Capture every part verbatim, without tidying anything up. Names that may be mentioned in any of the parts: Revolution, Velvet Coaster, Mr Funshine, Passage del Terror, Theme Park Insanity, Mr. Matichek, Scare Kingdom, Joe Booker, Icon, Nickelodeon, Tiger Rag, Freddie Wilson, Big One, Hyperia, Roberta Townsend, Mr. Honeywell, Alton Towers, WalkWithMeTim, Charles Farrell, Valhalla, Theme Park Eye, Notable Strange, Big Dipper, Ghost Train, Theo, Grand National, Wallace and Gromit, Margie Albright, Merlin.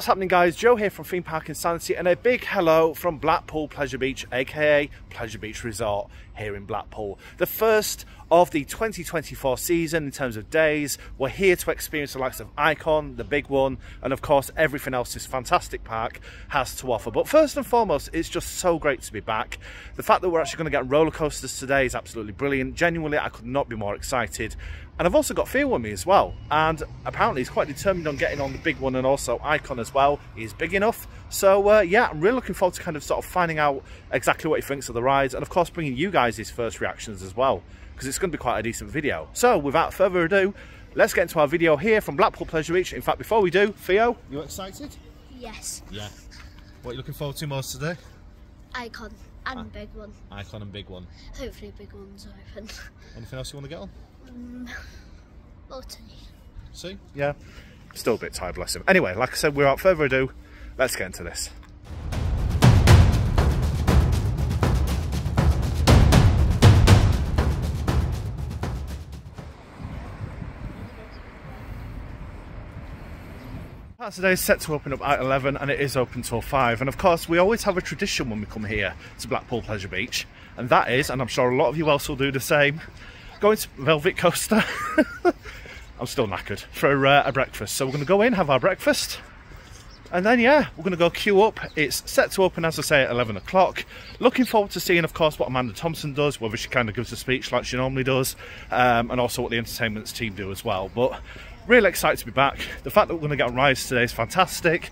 What's happening, guys? Joe here from Theme Park Insanity, and a big hello from Blackpool Pleasure Beach, aka Pleasure Beach Resort here in Blackpool. The first of the twenty twenty-four season in terms of days. We're here to experience the likes of Icon, the Big One, and of course everything else this fantastic park has to offer. But first and foremost, it's just so great to be back. The fact that we're actually going to get roller coasters today is absolutely brilliant. Genuinely, I could not be more excited. And I've also got Theo with me as well, and apparently he's quite determined on getting on the Big One and also Icon as well. He's big enough. So uh, yeah, I'm really looking forward to kind of sort of finding out exactly what he thinks of the rides, and of course bringing you guys his first reactions as well, because it's going to be quite a decent video. So without further ado, let's get into our video here from Blackpool Pleasure Beach. In fact, before we do, Theo, you excited? Yes. Yeah. What are you looking forward to most today? Icon and I Big One. Icon and Big One. Hopefully Big One's open. Anything else you want to get on? See? Yeah, still a bit tired, bless him. Anyway, like I said, without further ado, let's get into this. Today is set to open up at eleven, and it is open till five. And of course, we always have a tradition when we come here to Blackpool Pleasure Beach, and that is, and I'm sure a lot of you else will do the same, going to Velvet Coaster. I'm still knackered for uh, a breakfast, so we're going to go in, have our breakfast, and then yeah, we're going to go queue up. It's set to open, as I say, at eleven o'clock. Looking forward to seeing, of course, what Amanda Thompson does, whether she kind of gives a speech like she normally does, um, and also what the entertainments team do as well. But really excited to be back. The fact that we're going to get on rides today is fantastic.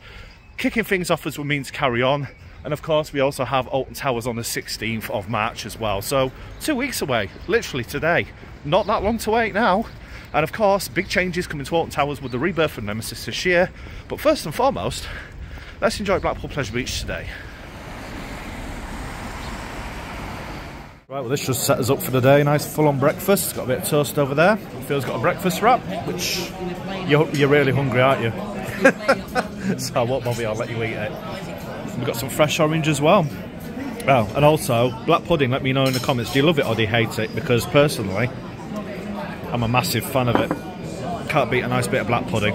Kicking things off as we mean to carry on. And of course, we also have Alton Towers on the sixteenth of March as well. So two weeks away, literally today. Not that long to wait now. And of course, big changes coming to Alton Towers with the rebirth of Nemesis this year. But first and foremost, let's enjoy Blackpool Pleasure Beach today. Right, well, this just set us up for the day. Nice full-on breakfast. Got a bit of toast over there. Phil's got a breakfast wrap, which you're, you're really hungry, aren't you? So I won't bother you, I'll let you eat it. We've got some fresh orange as well. Well, and also black pudding. Let me know in the comments, do you love it or do you hate it? Because personally, I'm a massive fan of it. Can't beat a nice bit of black pudding.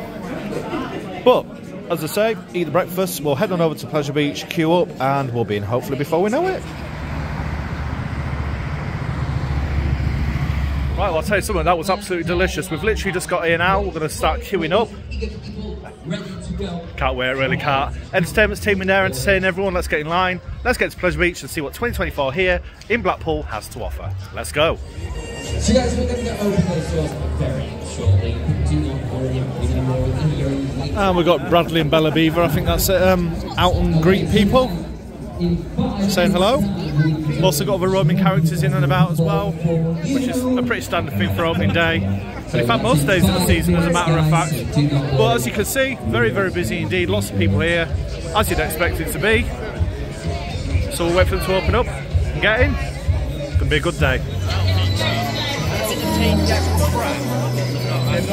But as I say, eat the breakfast. We'll head on over to Pleasure Beach, queue up, and we'll be in hopefully before we know it. Right, well, I'll tell you something, that was absolutely delicious. We've literally just got here now. We're going to start queuing up. Can't wait, really can't. Entertainment's team in there entertaining everyone. Let's get in line. Let's get to Pleasure Beach and see what twenty twenty-four here in Blackpool has to offer. Let's go. So guys, we're going to open those doors very shortly. Do not worry, we're going to more. And we've got Bradley and Bella Beaver. I think that's it. Um, out and greet people. Saying hello. Also got other roaming characters in and about as well, which is a pretty standard thing for opening day, and in fact most days of the season as a matter of fact. But as you can see, very very busy indeed, lots of people here, as you'd expect it to be. So we'll wait for them to open up and get in. It's going to be a good day. Thank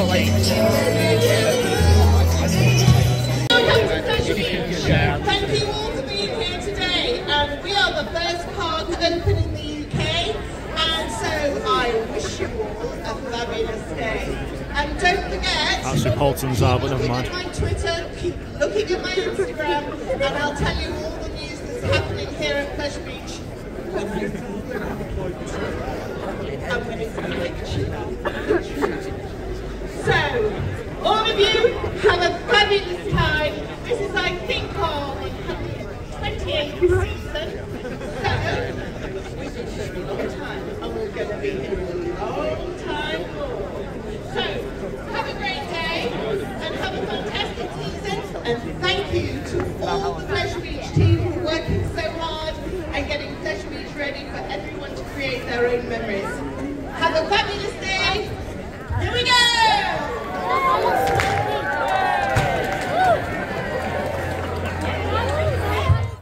you all for being here today. Um, we are the first park open in the U K, and so I wish you all a fabulous day. And don't forget, that's who Poltons are, but never mind. Keep looking at my Twitter, keep looking at my Instagram, and I'll tell you all the news that's happening here at Pleasure Beach. I'm going to see you. So, all of you have a fabulous time. This is, I think, our twenty-eighth season. And thank you to all the Pleasure Beach team who are working so hard and getting Pleasure Beach ready for everyone to create their own memories. Have a fabulous day. Here we go!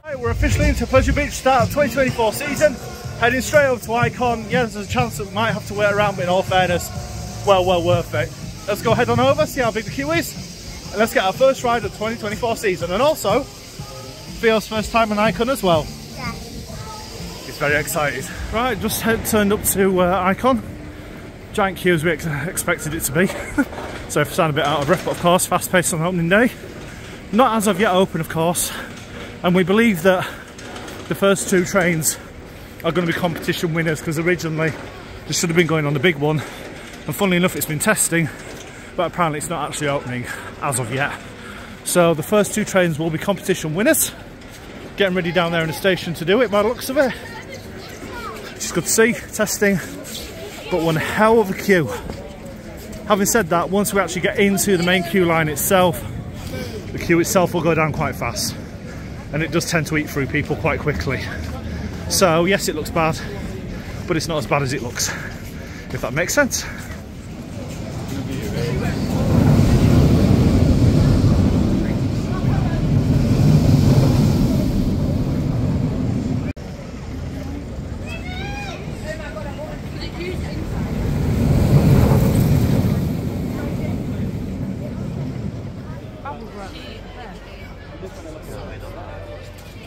Right, we're officially into Pleasure Beach, start of twenty twenty-four season. Heading straight over to Icon. Yeah, there's a chance that we might have to wait around, but in all fairness, well, well worth it. Let's go head on over, see how big the queue is. And let's get our first ride of the twenty twenty-four season, and also Theo's first time in Icon as well. Yeah. He's very excited. Right, just head turned up to uh, Icon. Giant queue as we ex expected it to be. So I sound a bit out of breath, but of course, fast paced on opening day. Not as of yet open, of course, and we believe that the first two trains are going to be competition winners, because originally this should have been going on the big one, and funnily enough it's been testing, but apparently it's not actually opening as of yet. So the first two trains will be competition winners. Getting ready down there in the station to do it by the looks of it. It's good to see, testing, but one hell of a queue. Having said that, once we actually get into the main queue line itself, the queue itself will go down quite fast, and it does tend to eat through people quite quickly. So yes, it looks bad, but it's not as bad as it looks, if that makes sense.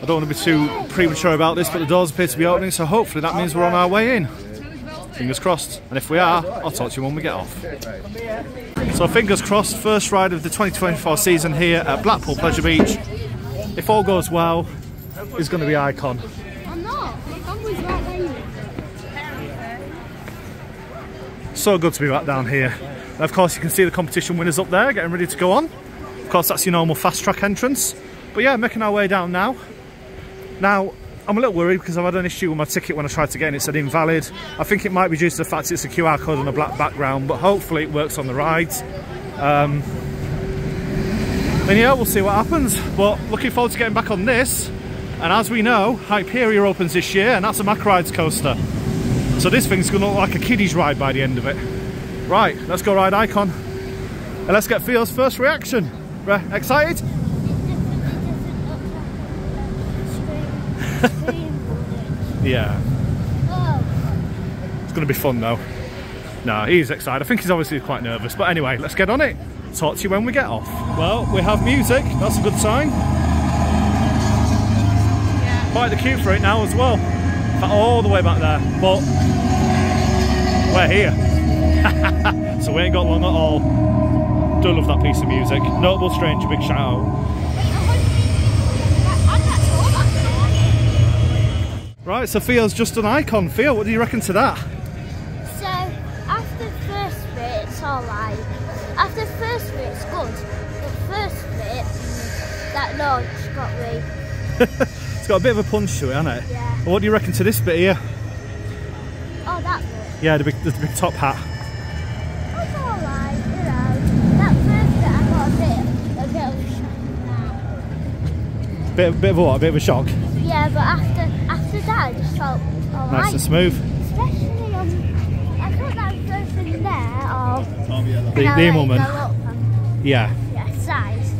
I don't want to be too premature about this, but the doors appear to be opening, so hopefully that means we're on our way in. Fingers crossed. And if we are, I'll talk to you when we get off. So fingers crossed, first ride of the twenty twenty-four season here at Blackpool Pleasure Beach. If all goes well, it's going to be Icon. I'm not. I'm always right there. So good to be back down here. And of course you can see the competition winners up there getting ready to go on. Of course that's your normal fast track entrance. But yeah, making our way down now. Now, I'm a little worried because I've had an issue with my ticket when I tried to get in, it said invalid. I think it might be due to the fact it's a Q R code on a black background, but hopefully it works on the rides. Um, and yeah, we'll see what happens. But looking forward to getting back on this. And as we know, Hyperia opens this year, and that's a Mac Rides coaster. So this thing's going to look like a kiddie's ride by the end of it. Right, let's go ride Icon. And let's get Theo's first reaction. Re excited? Yeah. It's going to be fun though. No, he's excited. I think he's obviously quite nervous. But anyway, let's get on it. Talk to you when we get off. Well, we have music. That's a good sign. Yeah. Quite the queue for it now as well. All the way back there. But we're here. So we ain't got long at all. Do love that piece of music. Notable Strange, a big shout out. Right, so Theo's just an Icon. Theo, what do you reckon to that? So, after first bit, it's alright. After first bit, it's good. But first bit, that noise got me. It's got a bit of a punch to it, hasn't it? Yeah. Well, what do you reckon to this bit here? Oh, that bit? Yeah, the big, the big top hat. That's alright, you know. That first bit, I got a bit, a bit of a shock now. Bit, bit of what? A bit of a shock? Yeah, but after... That just felt all nice right. And smooth. Especially on, um, I thought that was in there of the, the woman. Yeah. Yeah, size.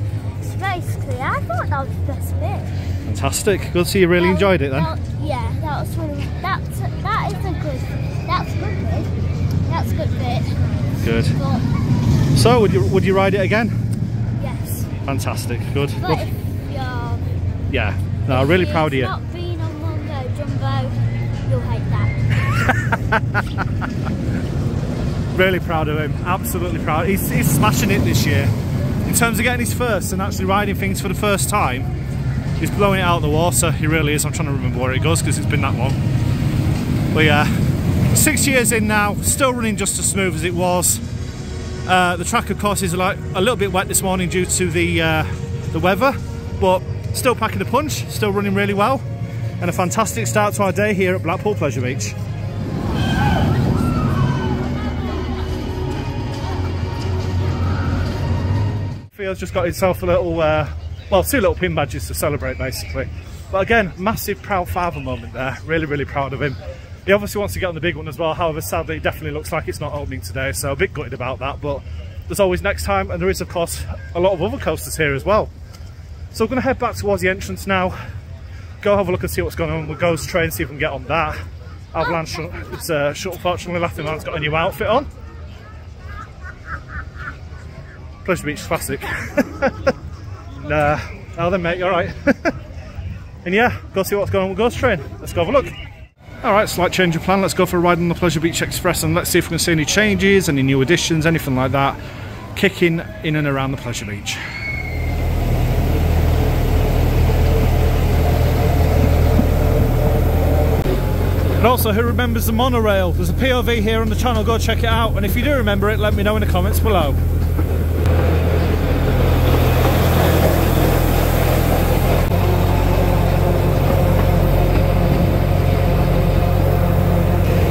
So basically, I thought that was the best bit. Fantastic. Good to see you really that enjoyed was, it then. That, yeah, that was one. That's that is a good. That's a good bit. That's a good bit. Good. But, so would you would you ride it again? Yes. Fantastic. Good. But if you're, yeah. No, I'm really proud of you. Not You'll hate that. Really proud of him, absolutely proud. He's, he's smashing it this year. In terms of getting his first and actually riding things for the first time, he's blowing it out of the water, he really is. I'm trying to remember where it goes because it's been that long. But yeah, six years in now, still running just as smooth as it was. Uh, the track of course is like a little bit wet this morning due to the, uh, the weather, but still packing a punch, still running really well. And a fantastic start to our day here at Blackpool Pleasure Beach. Theo's just got himself a little, uh, well, two little pin badges to celebrate basically. But again, massive proud father moment there. Really, really proud of him. He obviously wants to get on the big one as well. However, sadly, it definitely looks like it's not opening today. So a bit gutted about that. But there's always next time. And there is, of course, a lot of other coasters here as well. So we're going to head back towards the entrance now. Go have a look and see what's going on with Ghost Train, see if we can get on that. Avalanche is uh, unfortunately laughing man's got a new outfit on. Pleasure Beach classic. Nah, now then mate, you're alright. And yeah, go see what's going on with Ghost Train. Let's go have a look. Alright, slight change of plan, let's go for a ride on the Pleasure Beach Express and let's see if we can see any changes, any new additions, anything like that. Kicking in and around the Pleasure Beach. also who remembers the monorail. There's a P O V here on the channel, go check it out, and if you do remember it, let me know in the comments below.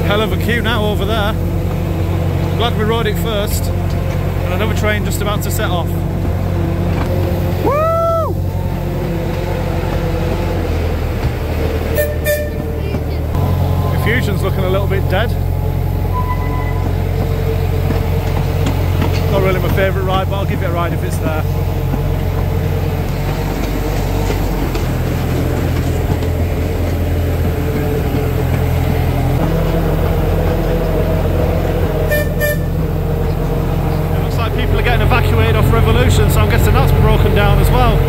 Hell of a queue now over there. Glad we rode it first. And another train just about to set off. Infusion's looking a little bit dead. Not really my favourite ride, but I'll give it a ride if it's there. It looks like people are getting evacuated off Revolution, so I'm guessing that's broken down as well.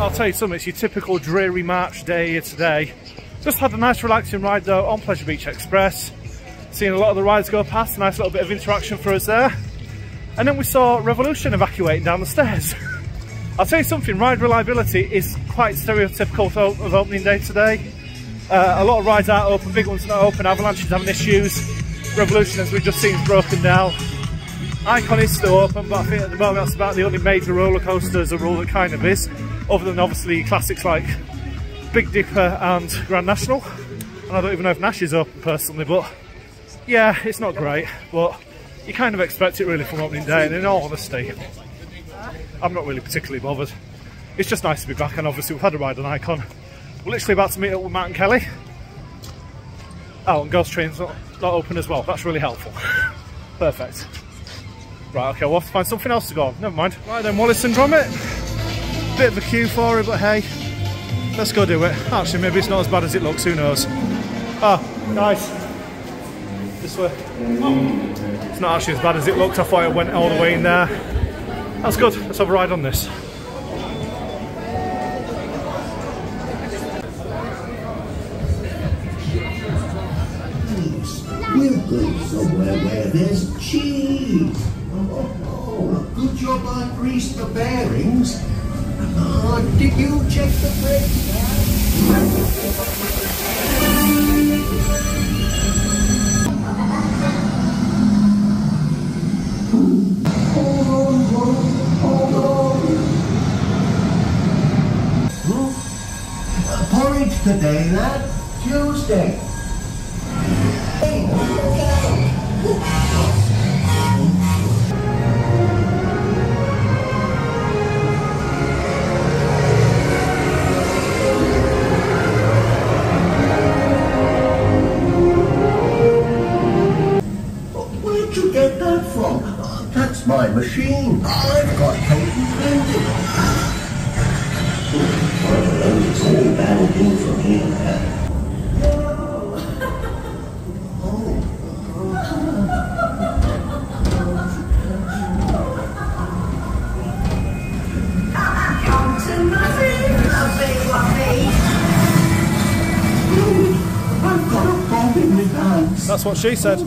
I'll tell you something, it's your typical dreary March day here today. Just had a nice relaxing ride though on Pleasure Beach Express. Seeing a lot of the rides go past, a nice little bit of interaction for us there. And then we saw Revolution evacuating down the stairs. I'll tell you something, ride reliability is quite stereotypical of opening day today. Uh, a lot of rides aren't open, big ones not open, Avalanche is having issues. Revolution, as we've just seen, is broken down. Icon is still open, but I think at the moment that's about the only major roller coaster as a rule that kind of is. Other than obviously classics like Big Dipper and Grand National. And I don't even know if Nash is open personally, but yeah, it's not great. But you kind of expect it really from opening day, and in all honesty, I'm not really particularly bothered. It's just nice to be back, and obviously we've had a ride on Icon. We're literally about to meet up with Matt and Kelly. Oh, and Ghost Train's not, not open as well. That's really helpful. Perfect. Right, okay, we'll have to find something else to go on. Never mind. Right then, Wallace and Gromit. Bit of a queue for it, but hey, let's go do it. Actually, maybe it's not as bad as it looks, who knows. Ah, oh, nice. This way. Oh, it's not actually as bad as it looked. I thought it went all the way in there. That's good. Let's have a ride on this. We'll go somewhere where there's cheese. Oh, good job I greased the bearings. Oh, did you check the brake? Porridge today, lad. Tuesday. My machine. I've got patent pending. Well, it's all battled in from here, man. Come to my room, I've got a bomb in my pants. That's what she said.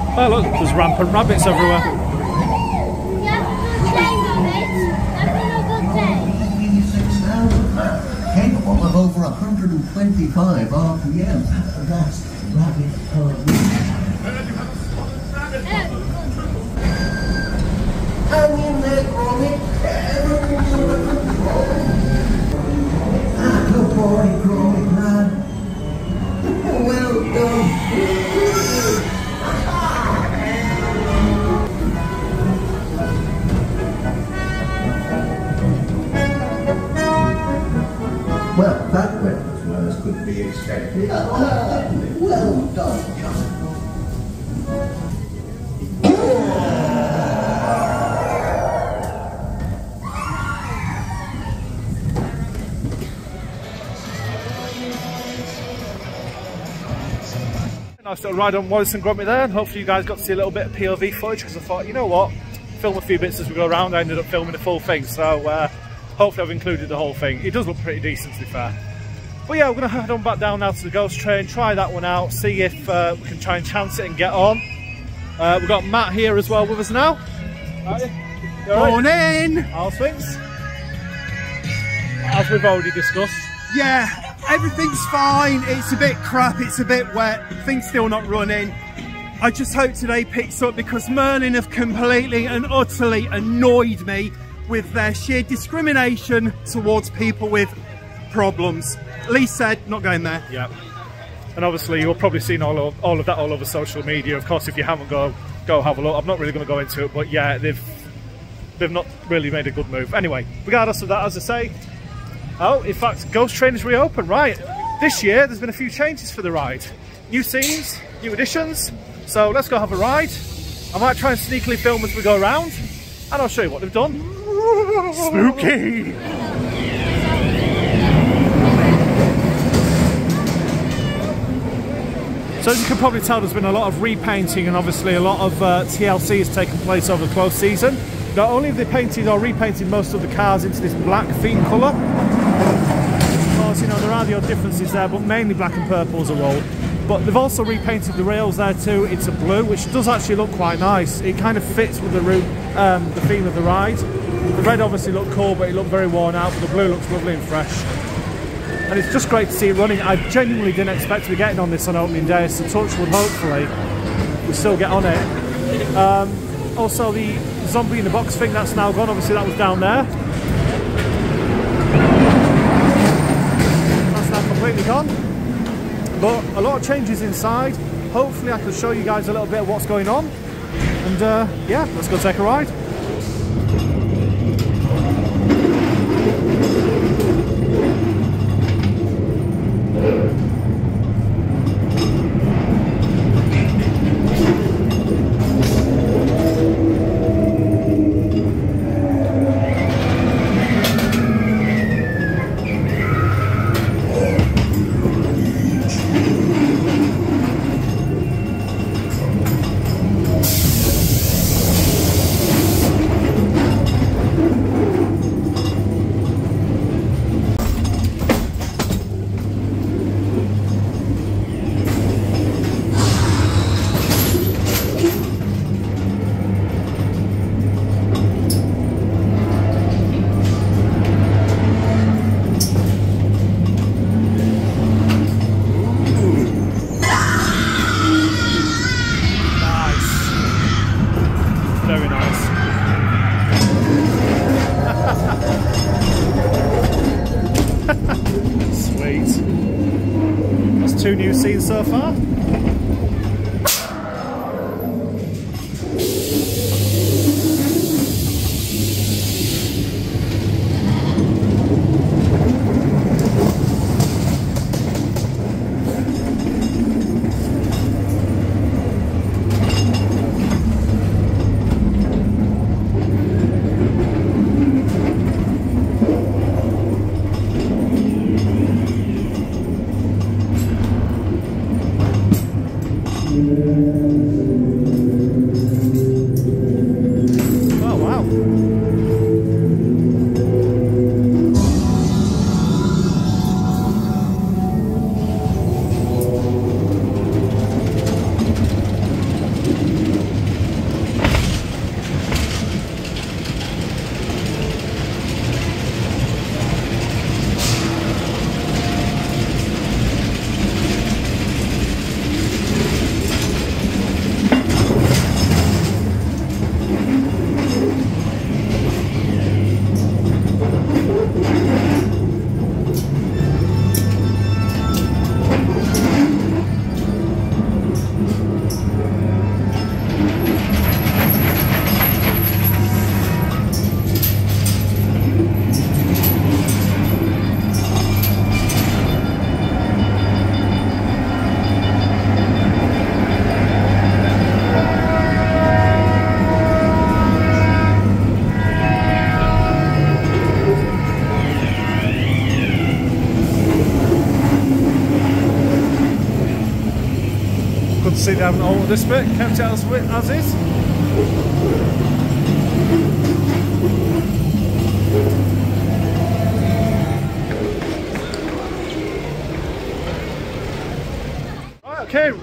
Oh look, there's rampant rabbits everywhere. Capable of over one hundred twenty-five R P M. That's rabbit code. Hang in there, Gromit. Ah, good boy, Gromit, man. Well done. Well, that went as well as could be expected. Uh, well done, John. Nice little ride on Wallace and Gromit there, and hopefully you guys got to see a little bit of P O V footage, because I thought, you know what, film a few bits as we go around. I ended up filming the full thing, so uh, Hopefully I've included the whole thing. It does look pretty decent, to be fair. But yeah, we're going to head on back down now to the Ghost Train, try that one out, see if uh, we can try and chance it and get on. Uh, we've got Matt here as well with us now. Morning! All right? All things. As we've already discussed. Yeah, everything's fine. It's a bit crap, it's a bit wet, things still not running. I just hope today picks up, because Merlin have completely and utterly annoyed me with their sheer discrimination towards people with problems. Lee said, not going there. Yeah. And obviously you'll probably seen all of, all of that all over social media. Of course, if you haven't, go go have a look. I'm not really going to go into it, but yeah, they've they've not really made a good move. Anyway, regardless of that, as I say, oh, in fact, Ghost Train is reopened, right? This year, there's been a few changes for the ride. New scenes, new additions. So let's go have a ride. I might try and sneakily film as we go around, and I'll show you what they've done. Spooky! So as you can probably tell, there's been a lot of repainting, and obviously a lot of uh, T L C has taken place over the close season. Not only have they painted or repainted most of the cars into this black theme colour, of course, you know, there are the odd differences there, but mainly black and purple as a role. But they've also repainted the rails there too into blue, which does actually look quite nice. It kind of fits with the route, um, the theme of the ride. The red obviously looked cool, but it looked very worn out, but the blue looks lovely and fresh. And it's just great to see it running. I genuinely didn't expect to be getting on this on opening day, so touchwood, hopefully we still get on it. Um, also, the zombie in the box thing, that's now gone. Obviously that was down there. That's now completely gone. But a lot of changes inside. Hopefully I can show you guys a little bit of what's going on. And uh, yeah, let's go take a ride. Two new scenes so far. See, they haven't altered this bit, kept it as, as is.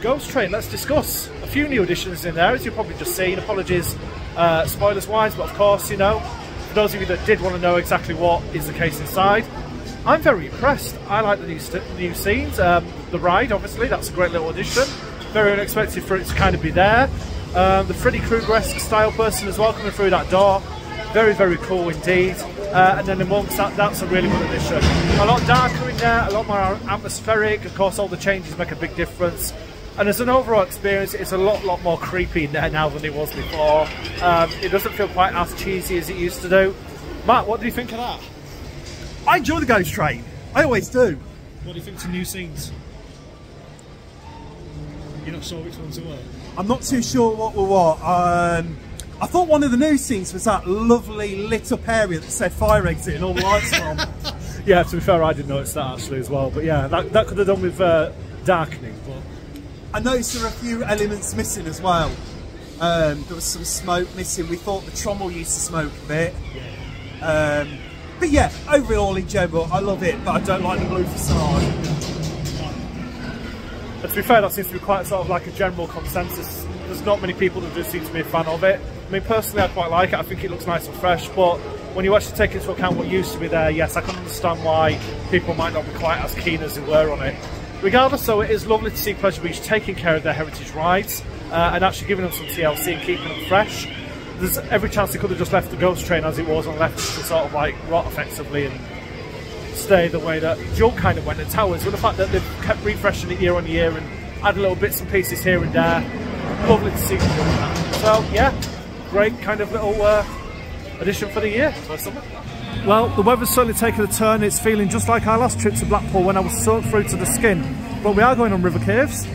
Ghost Train, let's discuss a few new additions in there, as you've probably just seen. Apologies, uh, spoilers wise, but of course, you know, for those of you that did want to know exactly what is the case inside, I'm very impressed. I like the new, new scenes. Um, the ride, obviously, that's a great little addition. Very unexpected for it to kind of be there. Um, the Freddy Krueger-esque style person as well, coming through that door. Very, very cool indeed. Uh, and then amongst that, that's a really good addition. A lot darker in there, a lot more atmospheric. Of course, all the changes make a big difference. And as an overall experience, it's a lot, lot more creepy in there now than it was before. Um, it doesn't feel quite as cheesy as it used to do. Matt, what do you think of that? I enjoy the Ghost Train. I always do. What do you think to new scenes? You're not sure which ones are what? I'm not too sure what were what. Um, I thought one of the new scenes was that lovely lit up area that said fire exit and all the lights on. Yeah, to be fair, I did notice that actually as well. But yeah, that, that could have done with uh, darkening. But I noticed there are a few elements missing as well. Um, there was some smoke missing. We thought the trommel used to smoke a bit. Yeah. Um, but yeah, overall in general, I love it, but I don't like the blue facade. And to be fair, that seems to be quite sort of like a general consensus. There's not many people that do seem to be a fan of it. I mean, personally, I quite like it. I think it looks nice and fresh, but when you actually take into account what used to be there, yes, I can understand why people might not be quite as keen as they were on it. Regardless, though, it is lovely to see Pleasure Beach taking care of their heritage rides uh, and actually giving them some T L C and keeping them fresh. There's every chance they could have just left the Ghost Train as it was and left it to sort of like rot effectively and stay the way that Joel kind of went at Towers, with the fact that they've kept refreshing it year on year and add little bits and pieces here and there. Lovely to see them doing that. So yeah, great kind of little uh, addition for the year for summer. Well, the weather's certainly taken a turn. It's feeling just like our last trip to Blackpool when I was soaked through to the skin. But we are going on river caves.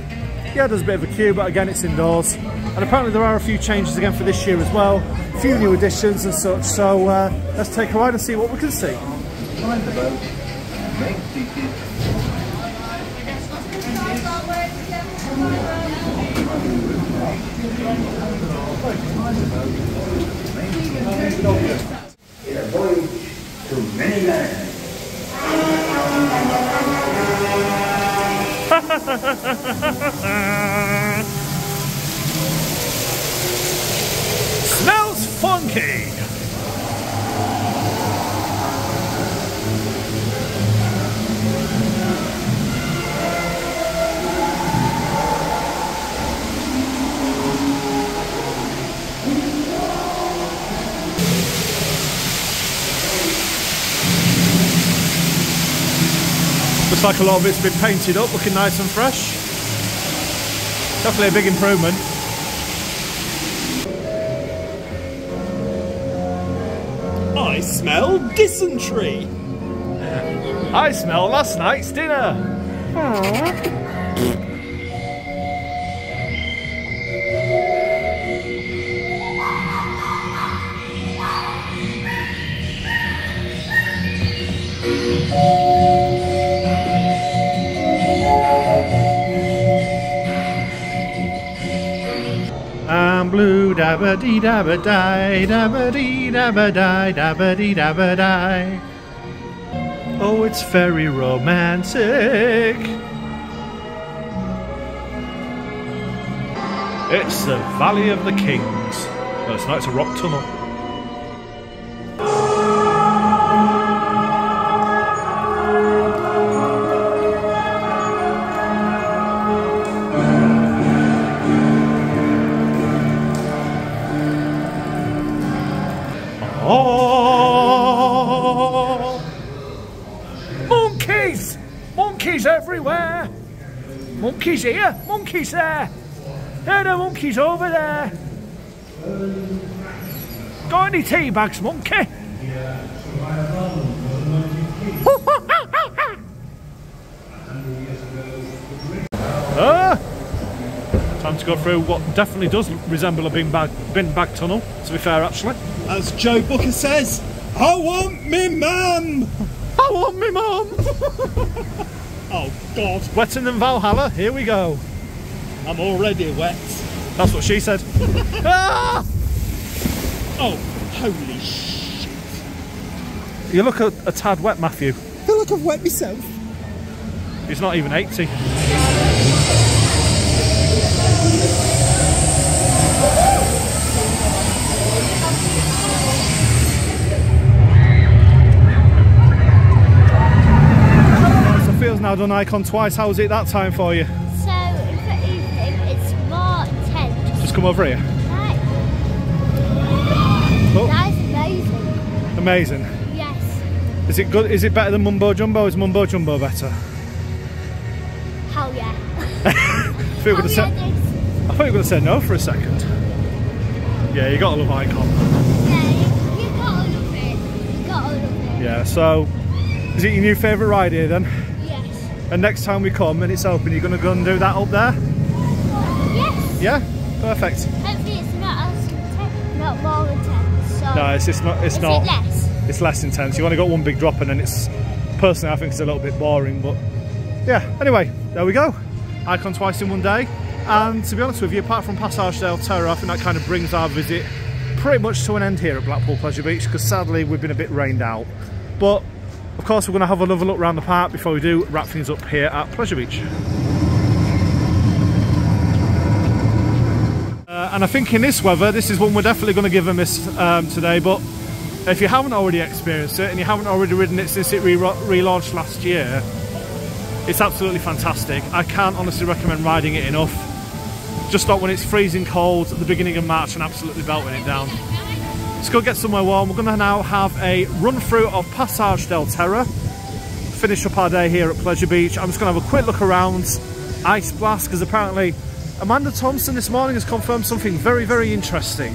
Yeah, there's a bit of a queue, but again, it's indoors. And apparently there are a few changes again for this year as well. A few new additions and such. So uh, let's take a ride and see what we can see. Mind the boat. In a voyage to many lands. Smells funky. Looks like a lot of it's been painted up, looking nice and fresh. Definitely a big improvement. I smell dysentery. I smell last night's dinner. Aww. Blue dabba dee dabba die, dabba dee dabba die, dabba dee dabba die. Oh, it's very romantic. It's the Valley of the Kings. No, it's not, it's a rock tunnel. Monkeys here, monkeys there. There are monkeys over there. Got any tea bags, monkey? Ah! Time to go through what definitely does resemble a bin bag, bin bag tunnel, to be fair, actually. As Joe Booker says, I want me mum! I want me mum! Oh God! Wetter than Valhalla. Here we go. I'm already wet. That's what she said. Ah! Oh, holy shit! You look a, a tad wet, Matthew. I feel like I've wet myself. He's not even eighty. I've done Icon twice. How was it that time for you? So it's more intense. Just come over here. Right. Oh. That is amazing. Amazing. Is it good? Is it better than Mumbo Jumbo? Is Mumbo Jumbo better? Hell yeah! I, thought Hell yeah I thought you were going to say no for a second. Yeah, you gotta love Icon. Yeah, you gotta love it. You gotta love it. Yeah. So, is it your new favourite ride here then? Yes. And next time we come and it's open, you're going to go and do that up there? Yes. Yeah. Perfect. Hopefully, it's not as intense, not more intense. So no, it's, it's not. It's is not. It less? It's less intense. You only got one big drop, and then it's personally I think it's a little bit boring, but yeah, anyway, there we go. Icon twice in one day, and to be honest with you, apart from Passage del Terror, I think that kind of brings our visit pretty much to an end here at Blackpool Pleasure Beach, because sadly we've been a bit rained out, but of course we're going to have another look around the park before we do wrap things up here at Pleasure Beach. Uh, and I think in this weather, this is one we're definitely going to give a miss um, today, but if you haven't already experienced it and you haven't already ridden it since it re relaunched last year, it's absolutely fantastic. I can't honestly recommend riding it enough. Just not when it's freezing cold at the beginning of March and absolutely belting it down. Let's go get somewhere warm. We're going to now have a run through of Passage del Terror, finish up our day here at Pleasure Beach. I'm just going to have a quick look around Ice Blast, because apparently Amanda Thompson this morning has confirmed something very, very interesting,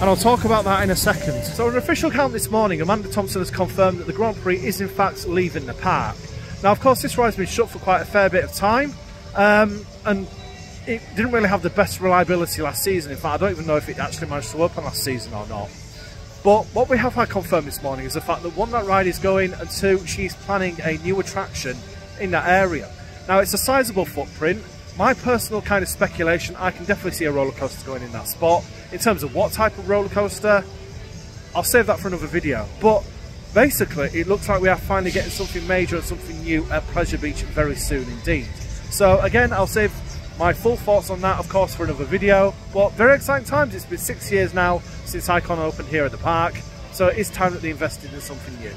and I'll talk about that in a second. So on an official count this morning, Amanda Thompson has confirmed that the Grand Prix is in fact leaving the park. Now of course this ride's been shut for quite a fair bit of time, um, and it didn't really have the best reliability last season. In fact, I don't even know if it actually managed to open last season or not. But what we have had confirmed this morning is the fact that one, that ride is going, and two, she's planning a new attraction in that area. Now it's a sizable footprint. My personal kind of speculation, I can definitely see a roller coaster going in that spot. In terms of what type of roller coaster, I'll save that for another video. But basically, it looks like we are finally getting something major and something new at Pleasure Beach very soon indeed. So again, I'll save my full thoughts on that, of course, for another video. But very exciting times. It's been six years now since Icon opened here at the park, so it is time that they invested in something new.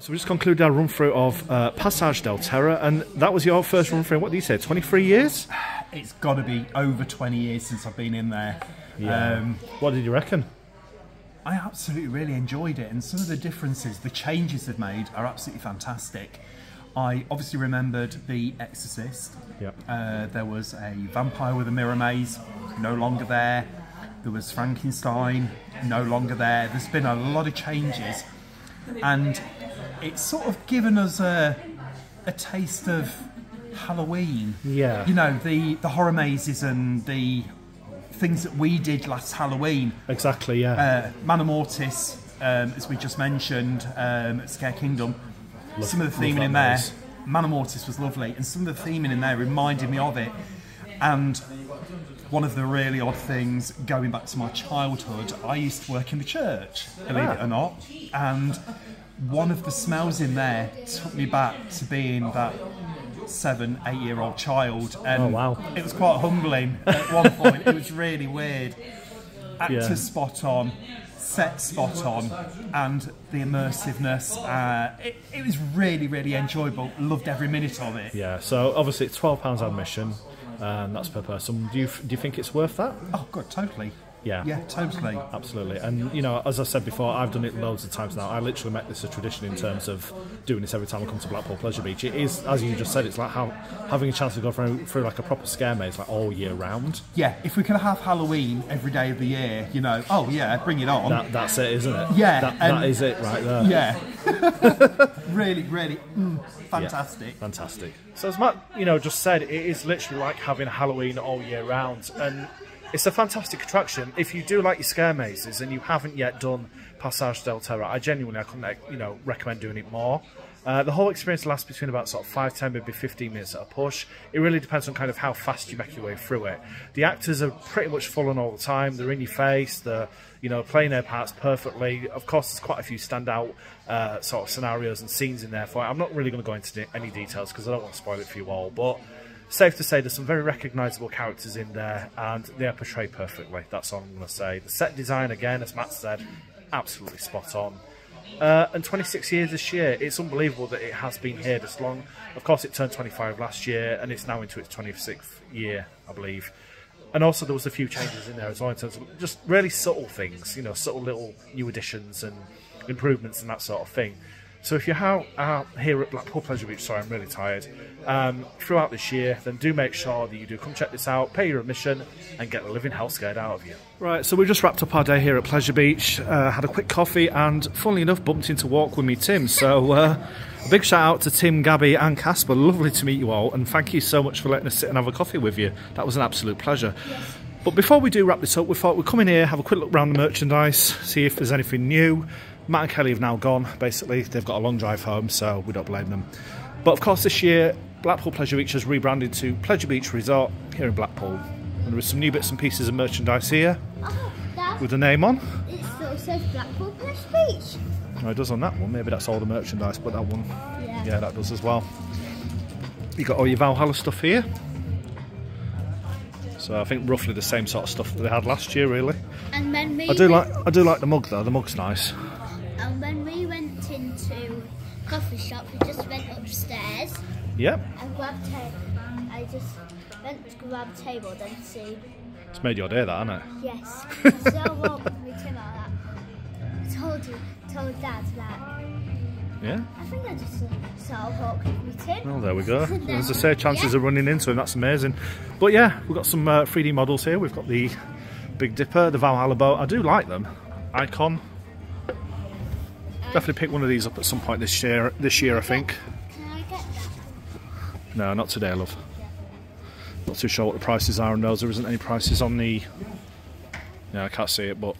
So we just concluded our run through of uh, Passage del Terror, and that was your first run through. What did you say? twenty-three years? It's got to be over twenty years since I've been in there. Yeah. Um, what did you reckon? I absolutely really enjoyed it, and some of the differences, the changes they've made are absolutely fantastic. I obviously remembered The Exorcist. Yep. Uh, there was a vampire with a mirror maze, no longer there. There was Frankenstein, no longer there. There's been a lot of changes, and it's sort of given us a, a taste of Halloween. Yeah. You know, the, the horror mazes and the things that we did last Halloween. Exactly, yeah. Uh, Manamortis, um, as we just mentioned, um, at Scare Kingdom. Love, some of the theming in there, Manamortis was lovely, and some of the theming in there reminded me of it. And one of the really odd things, going back to my childhood, I used to work in the church, believe it or not, and one of the smells in there took me back to being that seven, eight-year-old child, and oh, wow. It was quite humbling at one point. It was really weird. Actors yeah. spot on. Set spot on, and the immersiveness, uh, it, it was really, really enjoyable. Loved every minute of it. Yeah, so obviously it's twelve pounds admission, and that's per person. Do you, do you think it's worth that? Oh, God, totally. Yeah. Yeah, totally. Absolutely. And, you know, as I said before, I've done it loads of times now. I literally make this a tradition in terms of doing this every time I come to Blackpool Pleasure Beach. It is, as you just said, it's like how, having a chance to go through, through like a proper scare maze like all year round. Yeah, if we could have Halloween every day of the year, you know, oh yeah, bring it on. That, that's it, isn't it? Yeah. That, that is it right there. Yeah. Really, really mm, fantastic. Yeah, fantastic. So as Matt, you know, just said, it is literally like having Halloween all year round. And It's a fantastic attraction. If you do like your scare mazes and you haven't yet done Passage del Terror, I genuinely I couldn't you know recommend doing it more. Uh, the whole experience lasts between about sort of five, ten, maybe fifteen minutes at a push. It really depends on kind of how fast you make your way through it. The actors are pretty much full on all the time. They're in your face. They're you know playing their parts perfectly. Of course, there's quite a few standout uh, sort of scenarios and scenes in there for it. I'm not really going to go into de any details because I don't want to spoil it for you all, but safe to say there's some very recognisable characters in there, and they are portrayed perfectly. That's all I'm going to say. The set design, again, as Matt said, absolutely spot on. Uh, and twenty-six years this year, it's unbelievable that it has been here this long. Of course, it turned twenty-five last year, and it's now into its twenty-sixth year, I believe. And also there was a few changes in there as well in terms of just really subtle things, you know, subtle little new additions and improvements and that sort of thing. So if you're out, out here at Blackpool Pleasure Beach, sorry, I'm really tired, um, throughout this year, then do make sure that you do come check this out, pay your admission, and get the living hell scared out of you. Right, so we just wrapped up our day here at Pleasure Beach, uh, had a quick coffee, and funnily enough, bumped into Walk With Me Tim. So uh, a big shout out to Tim, Gabby, and Casper. Lovely to meet you all, and thank you so much for letting us sit and have a coffee with you. That was an absolute pleasure. Yes. But before we do wrap this up, we thought we'd come in here, have a quick look around the merchandise, see if there's anything new. Matt and Kelly have now gone, basically. They've got a long drive home, so we don't blame them. But of course, this year, Blackpool Pleasure Beach has rebranded to Pleasure Beach Resort here in Blackpool. And there are some new bits and pieces of merchandise here oh, with the name on. It still says Blackpool Pleasure Beach. No, it does on that one. Maybe that's all the merchandise, but that one, yeah, yeah that does as well. You've got all your Valhalla stuff here. So I think roughly the same sort of stuff that they had last year, really. And then we I do like I do like the mug though. The mug's nice. And when we went into coffee shop, we just went upstairs. Yep. And grabbed table. I just went to grab table then see. It's made your day, that, hasn't it? Yes. I still walk with Tim like that. Told you, told Dad that. Yeah. I think I just sort of walked with Tim. Well, there we go. Then, as I say, chances yeah. of running into him. That's amazing. But yeah, we've got some uh, three D models here. We've got the Big Dipper, the Valhalla boat. I do like them. Icon. Definitely pick one of these up at some point this year. This year, I think. Can I get that? No, not today, love. Not too sure what the prices are on those. There isn't any prices on the. Yeah, I can't see it, but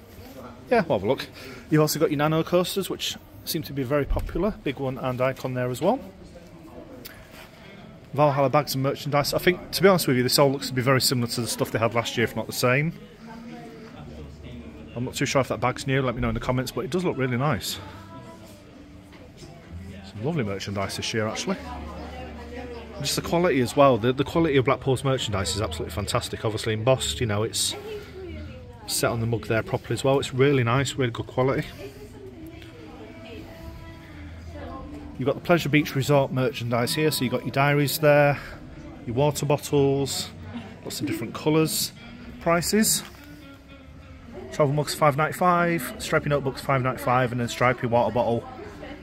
yeah, we'll have a look. You've also got your nano coasters, which seem to be very popular. Big One and Icon there as well. Valhalla bags and merchandise. I think, to be honest with you, this all looks to be very similar to the stuff they had last year, if not the same. I'm not too sure if that bag's new. Let me know in the comments, but it does look really nice. Lovely merchandise this year, actually. Just the quality as well. The, the quality of Blackpool's merchandise is absolutely fantastic. Obviously embossed, you know, it's set on the mug there properly as well. It's really nice, really good quality. You've got the Pleasure Beach Resort merchandise here. So you've got your diaries there, your water bottles, lots of different colours. Prices. Travel mugs five ninety-five, stripy notebooks five ninety-five, and then stripy water bottle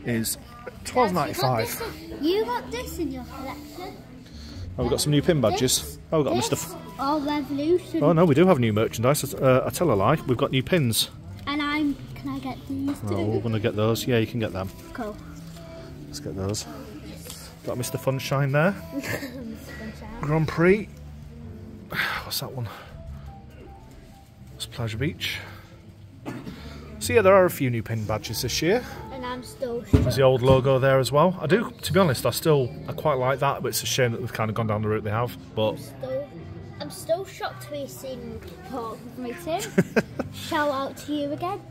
is twelve ninety-five. You got this in your collection. Oh, we've got some new pin badges. This, oh, we've got Mister F or Revolution. Oh no, we do have new merchandise. Uh, I tell a lie. We've got new pins. And I'm. Can I get these too? Oh, we're gonna get those. Yeah, you can get them. Cool. Let's get those. Got Mister Funshine there. Mister Funshine. Grand Prix. What's that one? It's Pleasure Beach. So yeah, there are a few new pin badges this year. I'm still sure. There's the old logo there as well. I do, to be honest, I still, I quite like that, but it's a shame that they've kind of gone down the route they have, but... I'm still, I'm still shocked we've seen Walk With Me Tim. Shout out to you again.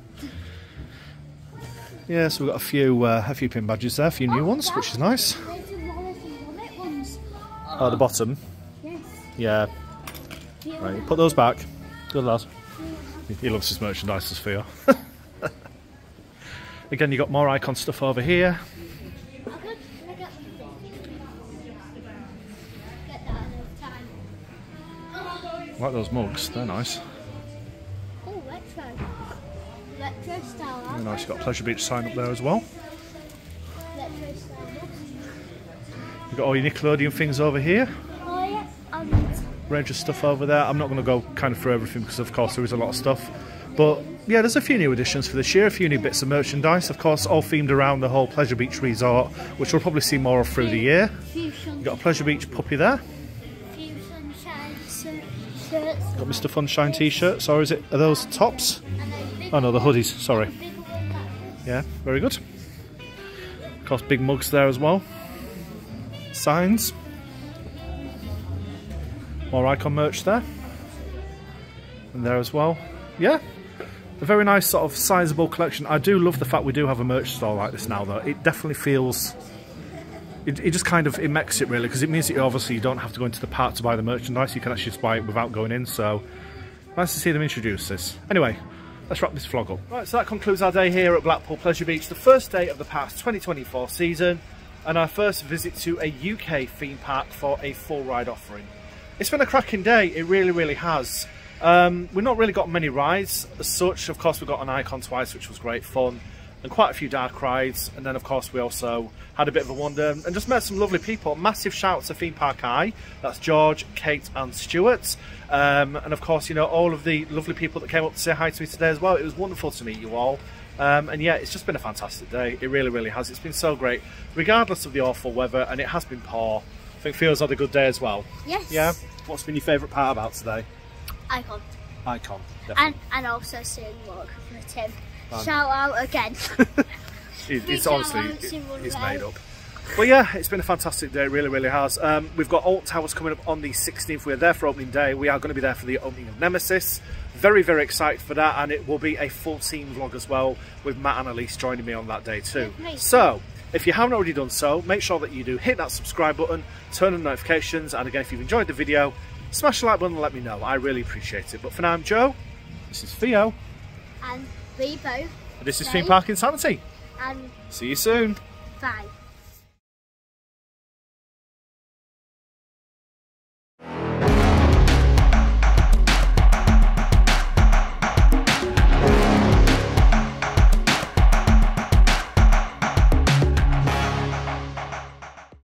Yeah, so we've got a few uh, a few pin badges there, a few oh, new ones, which is nice. There's a Wallace and Gromit ones. Oh, at the bottom? Yes. Yeah. Right, you put those back. Good lad. He loves his merchandise, as for you. Again, you've got more Icon stuff over here. I like those mugs, they're nice. Oh, retro. Retro style. Very nice, you've got a Pleasure Beach sign up there as well. Retro style mugs. You've got all your Nickelodeon things over here. Oh, yes. And range of stuff over there. I'm not going to go kind of through everything because, of course, there is a lot of stuff. But yeah, there's a few new additions for this year, a few new bits of merchandise, of course, all themed around the whole Pleasure Beach Resort, which we'll probably see more of through the year. You've got a Pleasure Beach puppy there. Few sunshine shirts. Got Mr Funshine t-shirts, or is it, are those tops? Oh no, the hoodies, sorry. Yeah, very good. Of course, big mugs there as well. Signs. More Icon merch there. And there as well. Yeah, a very nice sort of sizable collection. I do love the fact we do have a merch store like this now though. It definitely feels, it, it just kind of, it makes it really, because it means that you obviously you don't have to go into the park to buy the merchandise. You can actually just buy it without going in, so nice to see them introduce this. Anyway, let's wrap this vlog up. Right, so that concludes our day here at Blackpool Pleasure Beach, the first day of the past twenty twenty-four season, and our first visit to a U K theme park for a full ride offering. It's been a cracking day, it really, really has. Um, we've not really got many rides as such. Of course, we got an Icon twice, which was great fun, and quite a few dark rides, and then of course we also had a bit of a wander and just met some lovely people. Massive shout to Theme Park Eye, that's George, Kate and Stuart, um, and of course, you know, all of the lovely people that came up to say hi to me today as well. It was wonderful to meet you all, um, and yeah, it's just been a fantastic day, it really really has. It's been so great regardless of the awful weather, and it has been poor. I think Theo's had a good day as well. Yes. Yeah? What's been your favourite part about today? Icon. Icon, definitely. And, and also seeing WalkWithMeTim. Shout out again. it, it's honestly, it, it's made up. But yeah, it's been a fantastic day, really, really has. Um, we've got Alton Towers coming up on the sixteenth. We're there for opening day. We are going to be there for the opening of Nemesis. Very, very excited for that. And it will be a full team vlog as well, with Matt and Elise joining me on that day too. So, if you haven't already done so, make sure that you do hit that subscribe button, turn on notifications. And again, if you've enjoyed the video, smash the like button and let me know. I really appreciate it. But for now, I'm Joe. This is Theo. And we both. And this is Theme Park Insanity. And see you soon. Bye.